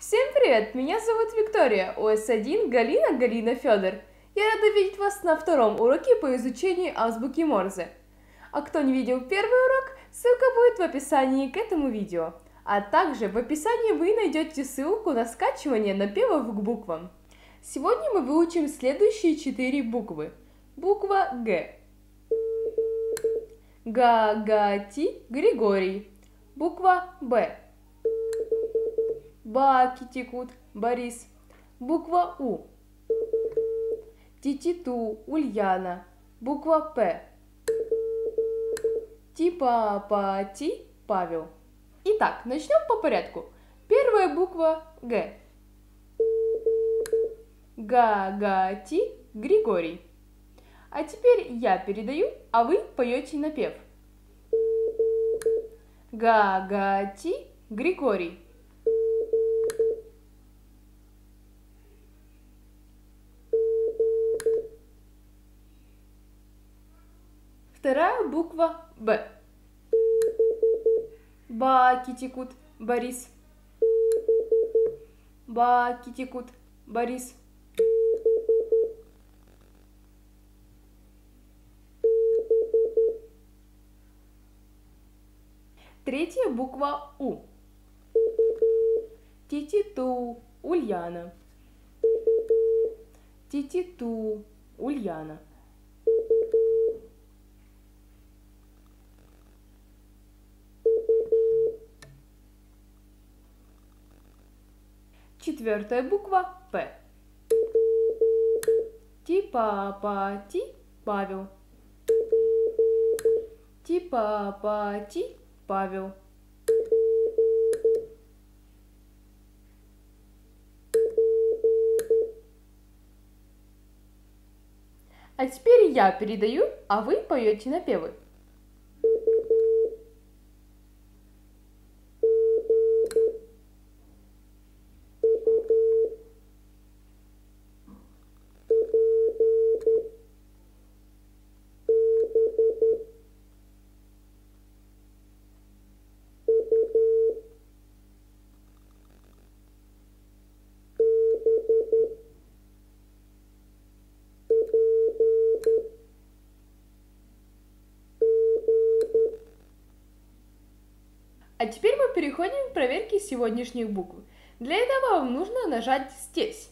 Всем привет! Меня зовут Виктория, ОС1 Галина Федор. Я рада видеть вас на втором уроке по изучению азбуки Морзе. А кто не видел первый урок, ссылка будет в описании к этому видео. А также в описании вы найдете ссылку на скачивание напевов к буквам. Сегодня мы выучим следующие 4 буквы. Буква Г. Гагати, Григорий. Буква Б. Баки текут, Борис. Буква У. Тититу, Ульяна. Буква П. Типапати, Павел. Итак, начнем по порядку. Первая буква Г. Гагати, Григорий. А теперь я передаю, а вы поете напев. Гагати, Григорий. Вторая буква Б. Баки текут, Борис. Баки текут, Борис. Третья буква У. Тититу, Ульяна. Тититу, Ульяна. Четвертая буква П. Типапати, Павел. Типапати, Павел. А теперь я передаю, а вы поете напевы. А теперь мы переходим к проверке сегодняшних букв. Для этого вам нужно нажать здесь.